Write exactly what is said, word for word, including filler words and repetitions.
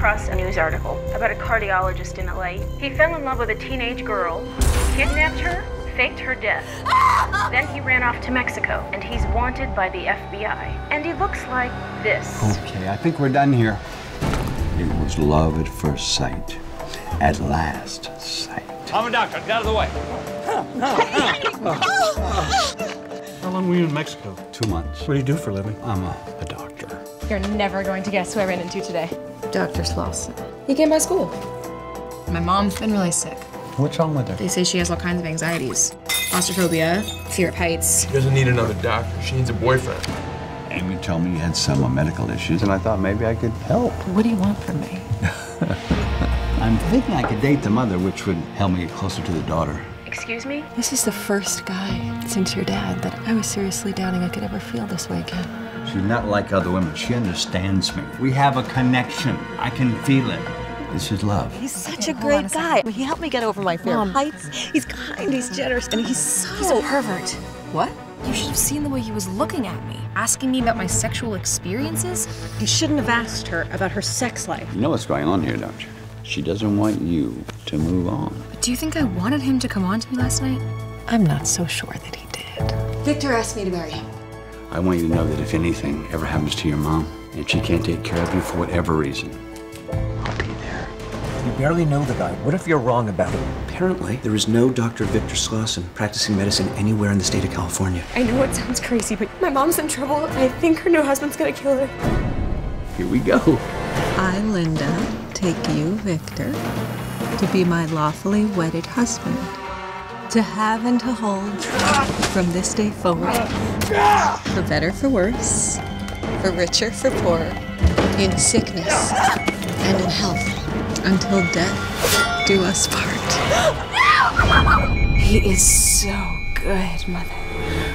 across a news article about a cardiologist in L A. He fell in love with a teenage girl, kidnapped her, faked her death. Then he ran off to Mexico, and he's wanted by the F B I. And he looks like this. Okay, I think we're done here. It was love at first sight. At last sight. I'm a doctor. Get out of the way. How long were you in Mexico? Two months. What do you do for a living? I'm a, a doctor. You're never going to guess who I ran into today. Doctor Slauson. He came by school. My mom's been really sick. What's wrong with her? They say she has all kinds of anxieties. Claustrophobia, fear of heights. She doesn't need another doctor. She needs a boyfriend. Amy told me you had some medical issues, and I thought maybe I could help. What do you want from me? I'm thinking I could date the mother, which would help me get closer to the daughter. Excuse me? This is the first guy since your dad that I was seriously doubting I could ever feel this way again. She's not like other women. She understands me. We have a connection. I can feel it. This is love. He's such okay, a great a guy. He helped me get over my fear of heights. He's kind, he's generous, and he's so... He's a pervert. What? You should have seen the way he was looking at me, asking me about my sexual experiences. You shouldn't have asked her about her sex life. You know what's going on here, don't you? She doesn't want you to move on. But do you think I wanted him to come on to me last night? I'm not so sure that he did. Victor asked me to marry him. I want you to know that if anything ever happens to your mom, and she can't take care of you for whatever reason, you barely know the guy. What if you're wrong about him? Apparently, there is no Doctor Victor Slauson practicing medicine anywhere in the state of California. I know it sounds crazy, but my mom's in trouble. I think her new husband's gonna kill her. Here we go. I, Linda, take you, Victor, to be my lawfully wedded husband, to have and to hold from this day forward, for better, for worse, for richer, for poorer, in sickness and in health. Until death do us part. No! He is so good, Mother.